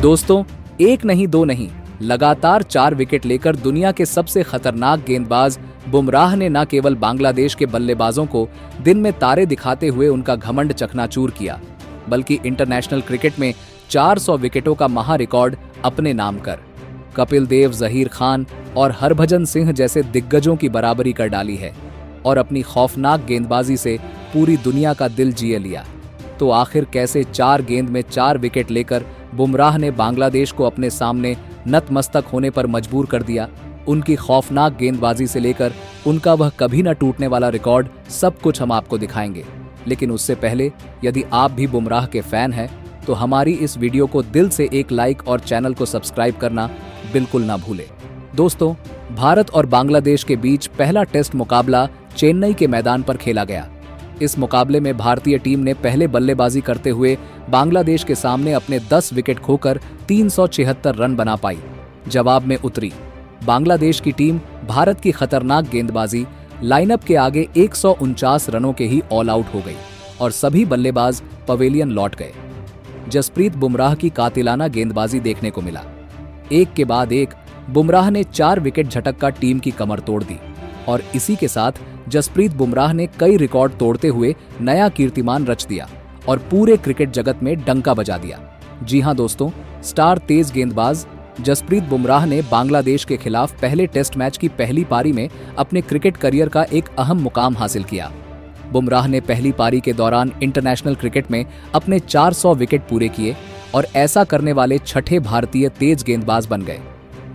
दोस्तों, एक नहीं दो नहीं, लगातार 4 विकेट लेकर दुनिया के सबसे खतरनाक गेंदबाज बुमराह ने न केवल बांग्लादेश के बल्लेबाजों को दिन में तारे दिखाते हुए उनका घमंड चकनाचूर किया, बल्कि इंटरनेशनल क्रिकेट में 400 विकेटों का महारिकॉर्ड अपने नाम कर कपिल देव, ज़हीर खान और हरभजन सिंह जैसे दिग्गजों की बराबरी कर डाली है और अपनी खौफनाक गेंदबाजी से पूरी दुनिया का दिल जीत लिया। तो आखिर कैसे 4 गेंद में 4 विकेट लेकर बुमराह ने बांग्लादेश को अपने सामने नतमस्तक होने पर मजबूर कर दिया? उनकी खौफनाक गेंदबाजी से लेकर उनका वह कभी न टूटने वाला रिकॉर्ड, सब कुछ हम आपको दिखाएंगे। लेकिन उससे पहले यदि आप भी बुमराह के फैन हैं तो हमारी इस वीडियो को दिल से एक लाइक और चैनल को सब्सक्राइब करना बिल्कुल ना भूलें। दोस्तों, भारत और बांग्लादेश के बीच पहला टेस्ट मुकाबला चेन्नई के मैदान पर खेला गया। इस मुकाबले में भारतीय टीम ने पहले बल्लेबाजी करते हुए बांग्लादेश के सामने अपने 10 विकेट खोकर 376 रन बना पाई। जवाब में उतरी बांग्लादेश की टीम भारत की खतरनाक गेंदबाजी लाइनअप के आगे 149 रनों के ही ऑल आउट हो गई और सभी बल्लेबाज पवेलियन लौट गए। जसप्रीत बुमराह की कातिलाना गेंदबाजी देखने को मिला। एक के बाद एक बुमराह ने 4 विकेट झटक का टीम की कमर तोड़ दी और इसी के साथ जसप्रीत बुमराह ने कई रिकॉर्ड तोड़ते हुए नया कीर्तिमान रच दिया और पूरे क्रिकेट जगत में डंका बजा दिया। जी हां दोस्तों, स्टार तेज गेंदबाज जसप्रीत बुमराह ने बांग्लादेश के खिलाफ पहले टेस्ट मैच की पहली पारी में अपने क्रिकेट करियर का एक अहम मुकाम हासिल किया। बुमराह ने पहली पारी के दौरान इंटरनेशनल क्रिकेट में अपने 400 विकेट पूरे किए और ऐसा करने वाले छठे भारतीय तेज गेंदबाज बन गए।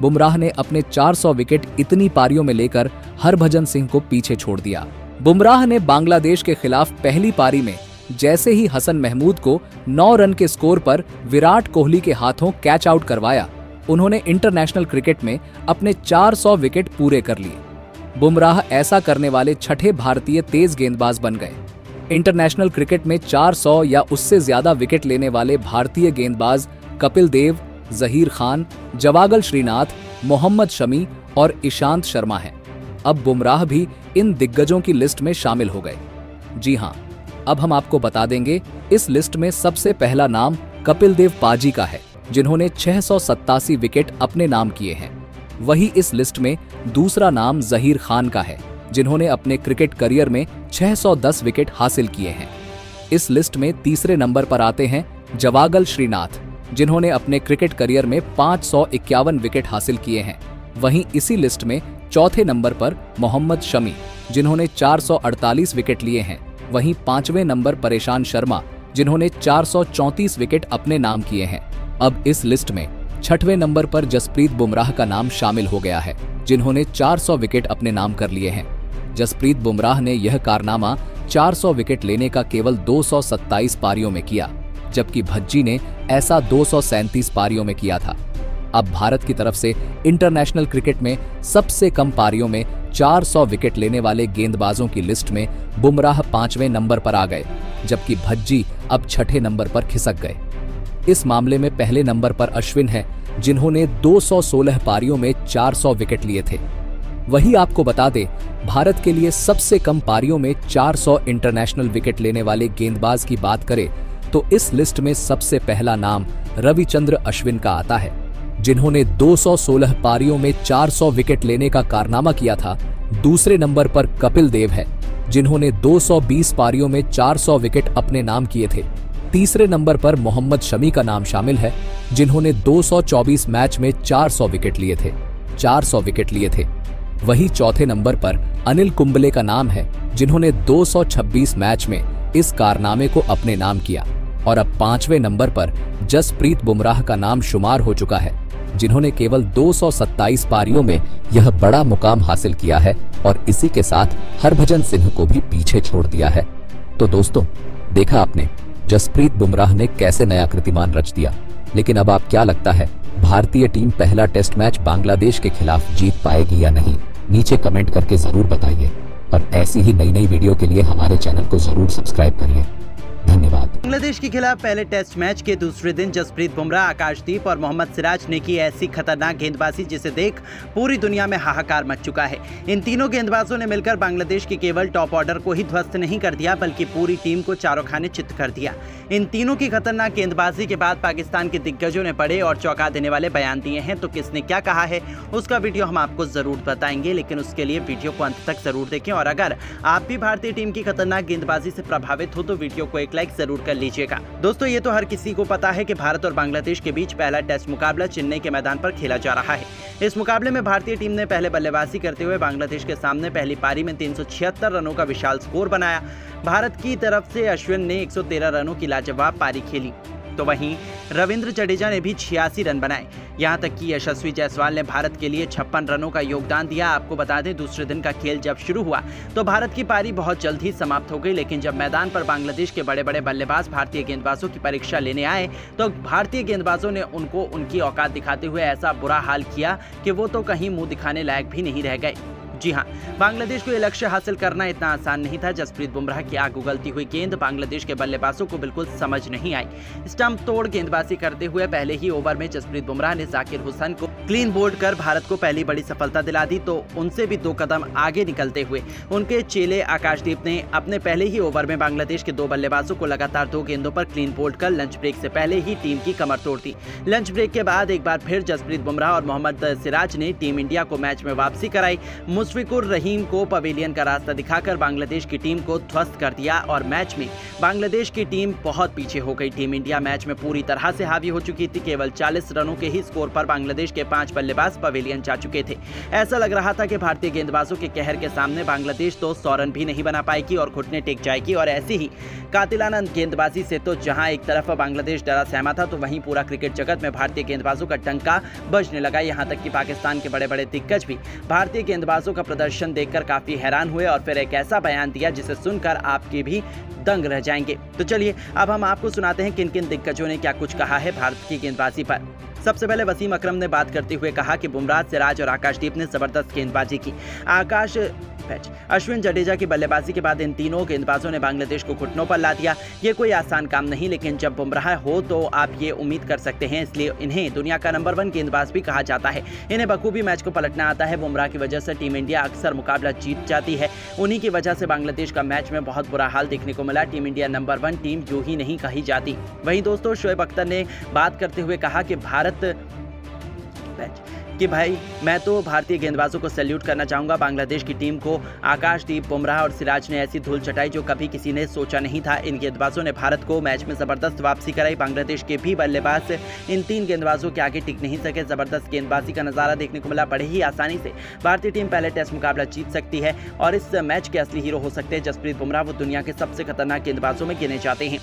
बुमराह ने अपने 400 विकेट इतनी पारियों में लेकर हरभजन सिंह को पीछे छोड़ दिया। बुमराह ने बांग्लादेश के खिलाफ पहली पारी में जैसे ही हसन महमूद को 9 रन के स्कोर पर विराट कोहली के हाथों कैच आउट करवाया, उन्होंने इंटरनेशनल क्रिकेट में अपने 400 विकेट पूरे कर लिए। बुमराह ऐसा करने वाले छठे भारतीय तेज गेंदबाज बन गए। इंटरनेशनल क्रिकेट में 400 या उससे ज्यादा विकेट लेने वाले भारतीय गेंदबाज कपिल देव, ज़हीर खान, जवागल श्रीनाथ, मोहम्मद शमी और ईशांत शर्मा हैं। अब बुमराह भी इन दिग्गजों की लिस्ट में शामिल हो गए। जी हां, अब हम आपको बता देंगे इस लिस्ट में सबसे पहला नाम कपिल देव पाजी का है, जिन्होंने 687 विकेट अपने नाम किए हैं। वहीं इस लिस्ट में दूसरा नाम ज़हीर खान का है, जिन्होंने अपने क्रिकेट करियर में 610 विकेट हासिल किए हैं। इस लिस्ट में तीसरे नंबर पर आते हैं जवागल श्रीनाथ, जिन्होंने अपने क्रिकेट करियर में 551 विकेट हासिल किए हैं। वहीं इसी लिस्ट में चौथे नंबर पर मोहम्मद शमी, जिन्होंने 448 विकेट लिए हैं। वहीं पांचवें नंबर पर ईशांत शर्मा, जिन्होंने 434 विकेट अपने नाम किए हैं। अब इस लिस्ट में छठवें नंबर पर जसप्रीत बुमराह का नाम शामिल हो गया है, जिन्होंने 400 विकेट अपने नाम कर लिए हैं। जसप्रीत बुमराह ने यह कारनामा 400 विकेट लेने का केवल 227 पारियों में किया, जबकि भज्जी ने ऐसा 237 पारियों में किया था। अब भारत की तरफ से इंटरनेशनल क्रिकेट में सबसे कम पारियों में 400 विकेट लेने वाले गेंदबाजों की लिस्ट में बुमराह 5वें नंबर पर आ गए, जबकि भज्जी अब 6ठे नंबर पर खिसक गए। इस मामले में पहले नंबर पर अश्विन है, जिन्होंने 216 पारियों में 400 विकेट लिए थे। वही आपको बता दें, भारत के लिए सबसे कम पारियों में 400 इंटरनेशनल विकेट लेने वाले गेंदबाज की बात करें तो इस लिस्ट में सबसे पहला नाम रविचंद्र अश्विन का आता है, जिन्होंने 216 पारियों में 400 विकेट लेने का कारनामा किया था। दूसरे नंबर पर कपिल देव है, जिन्होंने 220 पारियों में 400 विकेट अपने नाम किए थे। तीसरे नंबर पर मोहम्मद शमी का नाम शामिल है, जिन्होंने 224 मैच में 400 विकेट लिए थे। वहीं चौथे नंबर पर अनिल कुंबले का नाम है, जिन्होंने 226 मैच में इस कारनामे को अपने नाम किया। और अब पांचवें नंबर पर जसप्रीत बुमराह का नाम शुमार हो चुका है, जिन्होंने केवल 227 पारियों में यह बड़ा मुकाम हासिल किया है और इसी के साथ हरभजन सिंह को भी पीछे छोड़ दिया है। तो दोस्तों, देखा आपने जसप्रीत बुमराह ने कैसे नया कीर्तिमान रच दिया। लेकिन अब आप क्या लगता है, भारतीय टीम पहला टेस्ट मैच बांग्लादेश के खिलाफ जीत पाएगी या नहीं? नीचे कमेंट करके जरूर बताइए और ऐसी ही नई वीडियो के लिए हमारे चैनल को जरूर सब्सक्राइब करिए। धन्यवाद। बांग्लादेश के खिलाफ पहले टेस्ट मैच के दूसरे दिन जसप्रीत बुमराह, आकाशदीप और मोहम्मद सिराज ने की ऐसी खतरनाक गेंदबाजी जिसे देख पूरी दुनिया में हाहाकार मच चुका है। इन तीनों गेंदबाजों ने मिलकर बांग्लादेश के केवल टॉप ऑर्डर को ही ध्वस्त नहीं कर दिया बल्कि पूरी टीम को चारों खाने चित्त कर दिया। इन तीनों की खतरनाक गेंदबाजी के बाद पाकिस्तान के दिग्गजों ने बड़े और चौंका देने वाले बयान दिए हैं, तो किसने क्या कहा है उसका वीडियो हम आपको जरूर बताएंगे, लेकिन उसके लिए वीडियो को अंत तक जरूर देखें। और अगर आप भी भारतीय टीम की खतरनाक गेंदबाजी से प्रभावित हो तो वीडियो को एक लाइक जरूर कर लीजिएगा। दोस्तों, ये तो हर किसी को पता है कि भारत और बांग्लादेश के बीच पहला टेस्ट मुकाबला चेन्नई के मैदान पर खेला जा रहा है। इस मुकाबले में भारतीय टीम ने पहले बल्लेबाजी करते हुए बांग्लादेश के सामने पहली पारी में 376 रनों का विशाल स्कोर बनाया। भारत की तरफ से अश्विन ने 113 रनों की लाजवाब पारी खेली, तो वहीं रविंद्र जडेजा ने भी 86 रन बनाए। यहां तक कि यशस्वी जायसवाल ने भारत के लिए 56 रनों का योगदान दिया। आपको बता दें, दूसरे दिन का खेल जब शुरू हुआ तो भारत की पारी बहुत जल्द ही समाप्त हो गई, लेकिन जब मैदान पर बांग्लादेश के बड़े बड़े बल्लेबाज भारतीय गेंदबाजों की परीक्षा लेने आए तो भारतीय गेंदबाजों ने उनको उनकी औकात दिखाते हुए ऐसा बुरा हाल किया कि वो तो कहीं मुंह दिखाने लायक भी नहीं रह गए। जी हाँ, बांग्लादेश को ये लक्ष्य हासिल करना इतना आसान नहीं था। जसप्रीत बुमराह की आग उगलती हुई गेंद बांग्लादेश के बल्लेबाजों को बिल्कुल समझ नहीं आई। स्टंप तोड़ गेंदबाजी करते हुए पहले ही ओवर में जसप्रीत बुमराह ने जाकिर हुसैन को क्लीन बोल्ड कर भारत को पहली बड़ी सफलता दिला दी, तो उनसे भी दो कदम आगे निकलते हुए उनके चेले आकाशदीप ने अपने पहले ही ओवर में बांग्लादेश के दो बल्लेबाजों को लगातार दो गेंदों पर क्लीन बोल्ड कर लंच ब्रेक से पहले ही टीम की कमर तोड़ दी। लंच ब्रेक के बाद एक बार फिर जसप्रीत बुमराह और मोहम्मद सिराज ने टीम इंडिया को मैच में वापसी कराई। शफीकुर रहीम को पवेलियन का रास्ता दिखाकर बांग्लादेश की टीम को ध्वस्त कर दिया और मैच में बांग्लादेश की टीम बहुत पीछे हो गई। टीम इंडिया मैच में पूरी तरह से हावी हो चुकी थी। केवल 40 रनों के ही स्कोर पर बांग्लादेश के 5 बल्लेबाज पवेलियन जा चुके थे। ऐसा लग रहा था कि भारतीय गेंदबाजों के कहर के सामने बांग्लादेश तो 100 रन भी नहीं बना पाएगी और घुटने टेक जाएगी। और ऐसी ही कातिलाना गेंदबाजी से तो जहाँ एक तरफ बांग्लादेश डरा सहमा था, तो वहीं पूरा क्रिकेट जगत में भारतीय गेंदबाजों का डंका बजने लगा। यहाँ तक कि पाकिस्तान के बड़े बड़े दिग्गज भी भारतीय गेंदबाजों प्रदर्शन देखकर काफी हैरान हुए और फिर एक ऐसा बयान दिया जिसे सुनकर आपके भी दंग रह जाएंगे। तो चलिए अब हम आपको सुनाते हैं किन किन दिग्गजों ने क्या कुछ कहा है भारत की गेंदबाजी पर। सबसे पहले वसीम अकरम ने बात करते हुए कहा कि बुमराह, सिराज और आकाशदीप ने जबरदस्त गेंदबाजी की। अश्विन, जडेजा की बल्लेबाजी के बाद इन तीनों गेंदबाजों ने बांग्लादेश को घुटनों पर ला दिया। ये कोई आसान काम नहीं, लेकिन जब बुमराह हो तो आप ये उम्मीद कर सकते हैं, इसलिए इन्हें दुनिया का नंबर 1 गेंदबाज भी कहा जाता है। इन्हें बखूबी मैच को पलटना आता है। बुमराह की वजह से टीम इंडिया अक्सर मुकाबला जीत जाती है। उन्हीं की वजह से बांग्लादेश का मैच में बहुत बुरा हाल देखने को मिला। टीम इंडिया नंबर 1 टीम यूं ही नहीं कही जाती। वहीं दोस्तों, शोएब अख्तर ने बात करते हुए कहा कि भाई मैं तो भारतीय गेंदबाजों को सैल्यूट करना चाहूंगा। बांग्लादेश की टीम को आकाशदीप, बुमराह और सिराज ने ऐसी धूल चटाई जो कभी किसी ने सोचा नहीं था। इन गेंदबाजों ने भारत को मैच में जबरदस्त वापसी कराई। बांग्लादेश के भी बल्लेबाज इन तीन गेंदबाजों के आगे टिक नहीं सके। जबरदस्त गेंदबाजी का नजारा देखने को मिला। बड़े ही आसानी से भारतीय टीम पहले टेस्ट मुकाबला जीत सकती है और इस मैच के असली हीरो हो सकते हैं जसप्रीत बुमराह। वो दुनिया के सबसे खतरनाक गेंदबाजों में गिने जाते हैं।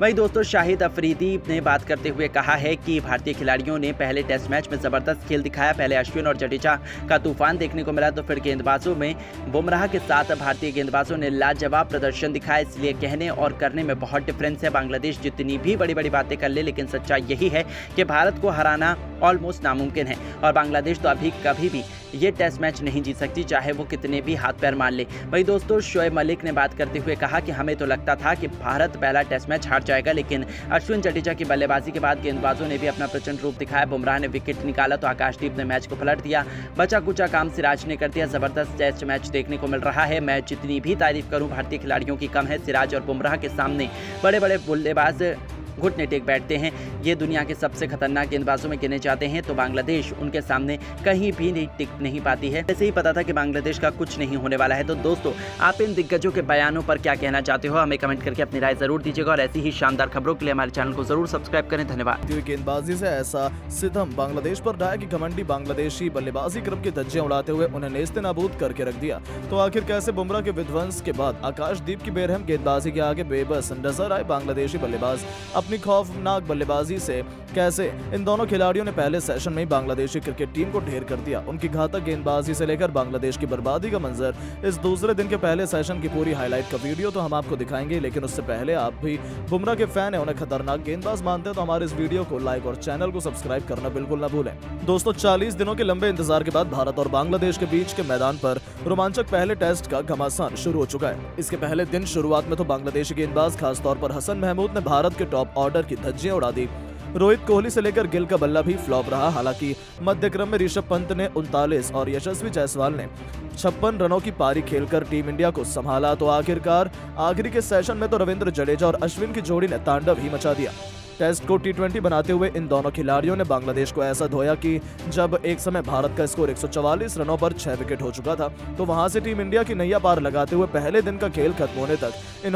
वही दोस्तों, शाहिद अफरीदी ने बात करते हुए कहा है कि भारतीय खिलाड़ियों ने पहले टेस्ट मैच में जबरदस्त खेल दिखाया। पहले अश्विन और जडेजा का तूफान देखने को मिला, तो फिर गेंदबाजों में बुमराह के साथ भारतीय गेंदबाजों ने लाजवाब प्रदर्शन दिखाया। इसलिए कहने और करने में बहुत डिफरेंस है। बांग्लादेश जितनी भी बड़ी बड़ी बातें कर ले, लेकिन सच्चाई यही है कि भारत को हराना ऑलमोस्ट नामुमकिन है और बांग्लादेश तो अभी कभी भी ये टेस्ट मैच नहीं जीत सकती, चाहे वो कितने भी हाथ पैर मार ले। वही दोस्तों, शोएब मलिक ने बात करते हुए कहा कि हमें तो लगता था कि भारत पहला टेस्ट मैच हार जाएगा, लेकिन अश्विन, जडेजा की बल्लेबाजी के बाद गेंदबाजों ने भी अपना प्रचंड रूप दिखाया। बुमराह ने विकेट निकाला तो आकाशदीप ने मैच को पलट दिया। बचा कुचा काम सिराज ने कर दिया। जबरदस्त टेस्ट मैच देखने को मिल रहा है। मैं जितनी भी तारीफ करूँ भारतीय खिलाड़ियों की कम है। सिराज और बुमराह के सामने बड़े बड़े बल्लेबाज घुटने टेक बैठते हैं। ये दुनिया के सबसे खतरनाक गेंदबाजों में गिने जाते हैं, तो बांग्लादेश उनके सामने कहीं भी टिक नहीं पाती है। ऐसे ही पता था कि बांग्लादेश का कुछ नहीं होने वाला है। तो दोस्तों, आप इन दिग्गजों के बयानों पर क्या कहना चाहते हो, हमें कमेंट करके अपनी राय जरूर दीजिएगा। और ऐसी ही शानदार खबरों के लिए हमारे चैनल को जरूर सब्सक्राइब करें। धन्यवाद। गेंदबाजी से ऐसा सितम बांग्लादेश पर ढाया कि घमंडी बांग्लादेशी बल्लेबाजी क्रम के धज्जे उड़ाते हुए उन्हें नेस्ते नाबूद करके रख दिया। तो आखिर कैसे बुमराह के विध्वंस के बाद आकाशदीप की बेरहम गेंदबाजी के आगे बेबस नजर आए बांग्लादेशी बल्लेबाज। अपनी खौफनाक बल्लेबाजी से कैसे इन दोनों खिलाड़ियों ने पहले सेशन में ही बांग्लादेशी क्रिकेट टीम को ढेर कर दिया। उनकी घातक गेंदबाजी से लेकर बांग्लादेश की बर्बादी का मंजर इस दूसरे दिन के पहले सेशन की पूरी हाईलाइट का वीडियो तो हम आपको दिखाएंगे, लेकिन उससे पहले आप भी बुमराह के फैन है, उन्हें खतरनाक गेंदबाज मानते हैं तो हमारे इस वीडियो को लाइक और चैनल को सब्सक्राइब करना बिल्कुल ना भूलें। दोस्तों 40 दिनों के लंबे इंतजार के बाद भारत और बांग्लादेश के बीच के मैदान पर रोमांचक पहले टेस्ट का घमासान शुरू हो चुका है। इसके पहले दिन शुरुआत में तो बांग्लादेशी गेंदबाज खासतौर पर हसन महमूद ने भारत के टॉप ऑर्डर की धज्जियां उड़ा दी। रोहित कोहली से लेकर गिल का बल्ला भी फ्लॉप रहा। हालांकि मध्यक्रम में ऋषभ पंत ने 39 और यशस्वी जायसवाल ने 56 रनों की पारी खेलकर टीम इंडिया को संभाला तो आखिरी के सेशन में तो रविंद्र जडेजा और अश्विन की जोड़ी ने तांडव ही मचा दिया। टेस्ट को T20 बनाते हुए इन दोनों खिलाड़ियों ने बांग्लादेश को ऐसा धोया कि जब एक समय भारत का स्कोर 144 रनों पर 6 विकेट हो चुका था तो वहां से टीम इंडिया की नैया पार लगाते हुए पहले दिन का खेल खत्म होने तक